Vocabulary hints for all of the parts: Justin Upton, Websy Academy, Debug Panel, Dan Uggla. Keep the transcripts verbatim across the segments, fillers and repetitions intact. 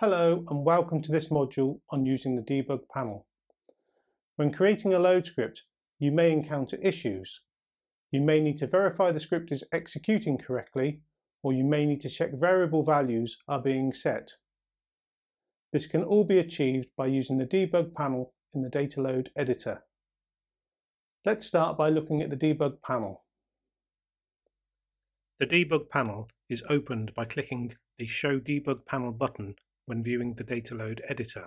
Hello and welcome to this module on using the debug panel. When creating a load script, you may encounter issues. You may need to verify the script is executing correctly, or you may need to check variable values are being set. This can all be achieved by using the debug panel in the data load editor. Let's start by looking at the debug panel. The debug panel is opened by clicking the Show Debug Panel button when viewing the data load editor.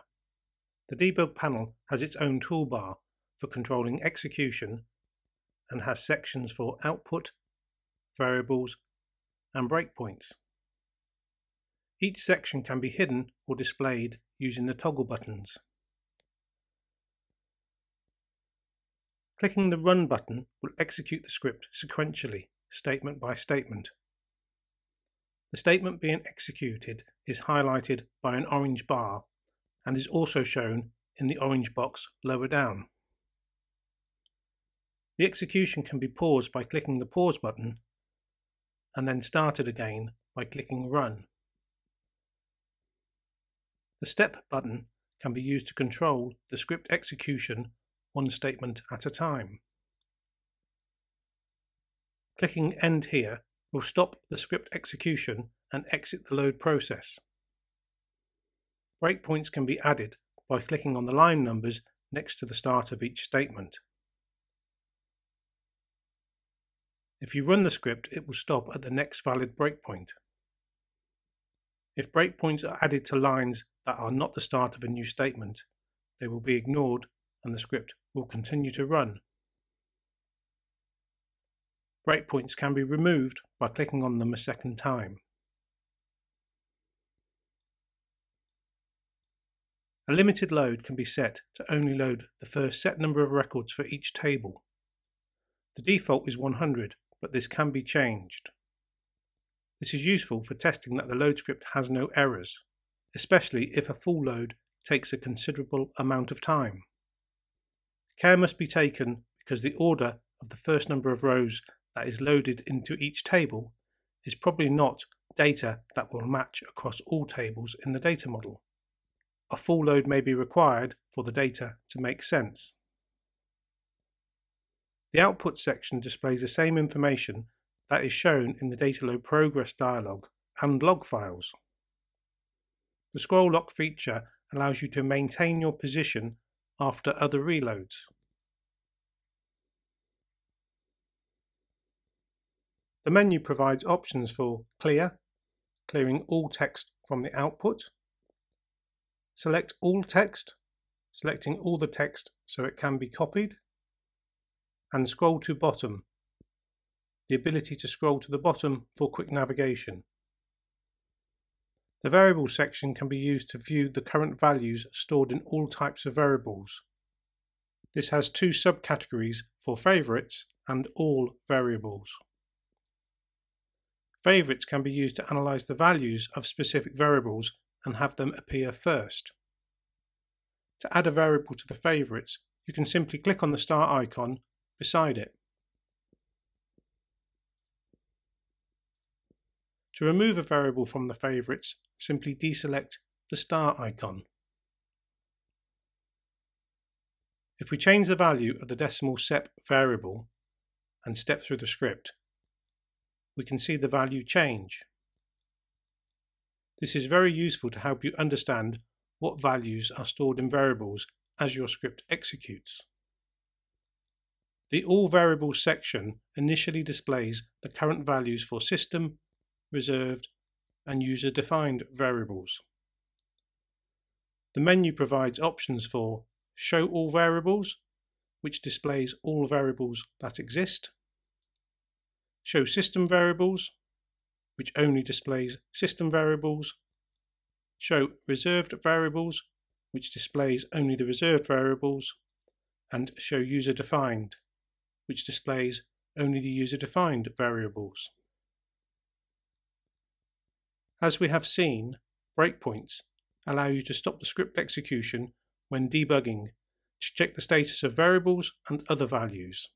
The debug panel has its own toolbar for controlling execution and has sections for output, variables, and breakpoints. Each section can be hidden or displayed using the toggle buttons. Clicking the Run button will execute the script sequentially, statement by statement. The statement being executed is highlighted by an orange bar and is also shown in the orange box lower down. The execution can be paused by clicking the pause button and then started again by clicking Run. The Step button can be used to control the script execution one statement at a time. Clicking End here will stop the script execution and exit the load process. Breakpoints can be added by clicking on the line numbers next to the start of each statement. If you run the script, it will stop at the next valid breakpoint. If breakpoints are added to lines that are not the start of a new statement, they will be ignored and the script will continue to run. Breakpoints can be removed by clicking on them a second time. A limited load can be set to only load the first set number of records for each table. The default is one hundred, but this can be changed. This is useful for testing that the load script has no errors, especially if a full load takes a considerable amount of time. Care must be taken because the order of the first number of rows that is loaded into each table is probably not data that will match across all tables in the data model. A full load may be required for the data to make sense. The output section displays the same information that is shown in the data load progress dialog and log files. The scroll lock feature allows you to maintain your position after other reloads. The menu provides options for Clear, clearing all text from the output, Select all text, selecting all the text so it can be copied, and Scroll to bottom, the ability to scroll to the bottom for quick navigation. The Variables section can be used to view the current values stored in all types of variables. This has two subcategories for Favorites and All variables. Favorites can be used to analyze the values of specific variables and have them appear first. To add a variable to the favorites, you can simply click on the star icon beside it. To remove a variable from the favorites, simply deselect the star icon. If we change the value of the decimal step variable and step through the script, we can see the value change. This is very useful to help you understand what values are stored in variables as your script executes. The All Variables section initially displays the current values for system, reserved, and user-defined variables. The menu provides options for Show All Variables, which displays all variables that exist, Show System Variables, which only displays system variables, Show Reserved Variables, which displays only the reserved variables, and Show User Defined, which displays only the user-defined variables. As we have seen, breakpoints allow you to stop the script execution when debugging to check the status of variables and other values,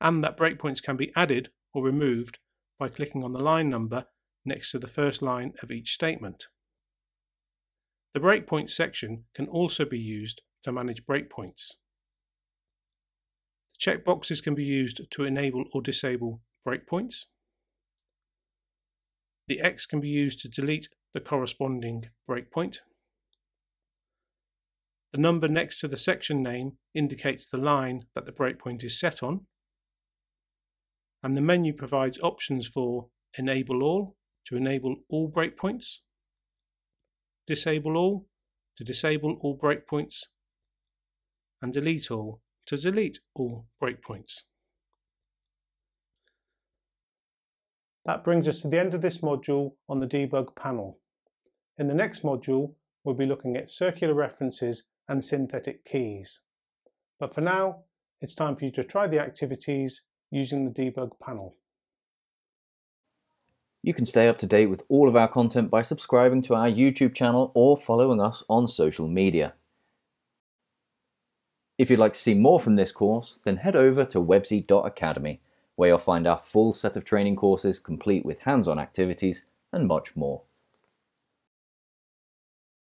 and that breakpoints can be added or removed by clicking on the line number next to the first line of each statement. The breakpoint section can also be used to manage breakpoints. Checkboxes can be used to enable or disable breakpoints. The X can be used to delete the corresponding breakpoint. The number next to the section name indicates the line that the breakpoint is set on. And the menu provides options for Enable All, to enable all breakpoints, Disable All, to disable all breakpoints, and Delete All, to delete all breakpoints. That brings us to the end of this module on the debug panel. In the next module, we'll be looking at circular references and synthetic keys. But for now, it's time for you to try the activities using the debug panel. You can stay up to date with all of our content by subscribing to our YouTube channel or following us on social media. If you'd like to see more from this course, then head over to websy dot academy, where you'll find our full set of training courses complete with hands-on activities and much more.